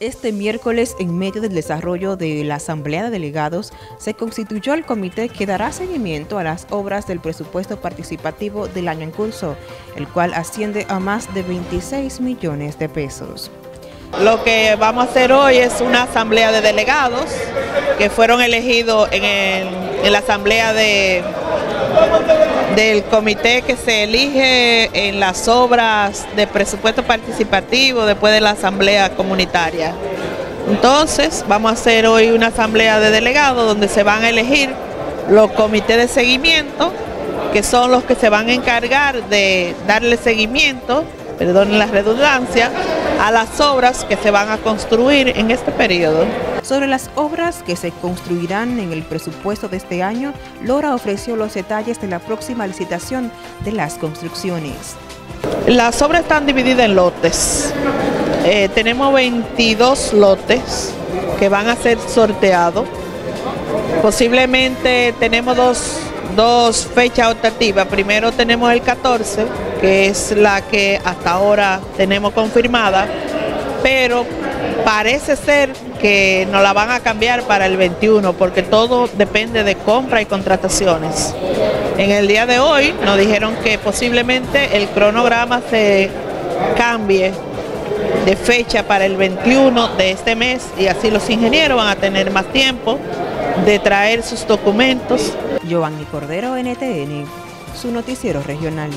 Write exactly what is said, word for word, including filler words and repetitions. Este miércoles, en medio del desarrollo de la Asamblea de Delegados, se constituyó el comité que dará seguimiento a las obras del presupuesto participativo del año en curso, el cual asciende a más de veintiséis millones de pesos. Lo que vamos a hacer hoy es una asamblea de delegados que fueron elegidos en, el, en la asamblea de, del comité que se elige en las obras de presupuesto participativo después de la asamblea comunitaria. Entonces vamos a hacer hoy una asamblea de delegados donde se van a elegir los comités de seguimiento, que son los que se van a encargar de darle seguimiento, perdonen la redundancia, a las obras que se van a construir en este periodo. Sobre las obras que se construirán en el presupuesto de este año, Lora ofreció los detalles de la próxima licitación de las construcciones. Las obras están divididas en lotes. Eh, tenemos veintidós lotes que van a ser sorteados. Posiblemente tenemos dos, dos fechas optativas. Primero tenemos el catorce, que es la que hasta ahora tenemos confirmada, pero parece ser que nos la van a cambiar para el veintiuno, porque todo depende de compra y contrataciones. En el día de hoy nos dijeron que posiblemente el cronograma se cambie de fecha para el veintiuno de este mes, y así los ingenieros van a tener más tiempo de traer sus documentos. Giovanni Cordero, N T N, su noticiero regional.